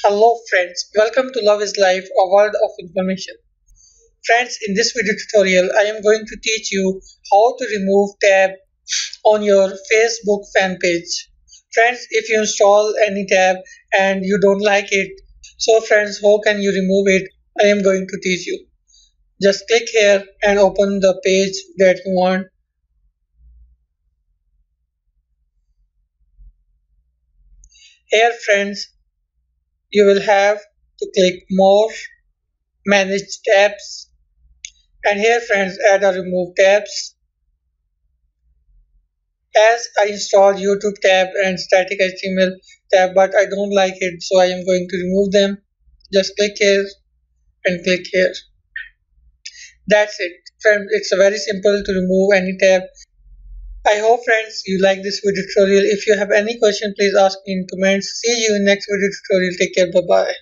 Hello friends, welcome to Love is Life, a world of information. Friends, in this video tutorial, I am going to teach you how to remove tab on your Facebook fan page. Friends, if you install any tab and you don't like it, so friends, how can you remove it? I am going to teach you. Just click here and open the page that you want. Here friends, you will have to click more, manage tabs, and here friends, add or remove tabs. As I installed YouTube tab and static HTML tab, but I don't like it, so I am going to remove them. Just click here and click here. That's it friends, it's very simple to remove any tab. I hope friends you like this video tutorial. If you have any question, please ask me in comments. See you in next video tutorial. Take care. Bye bye.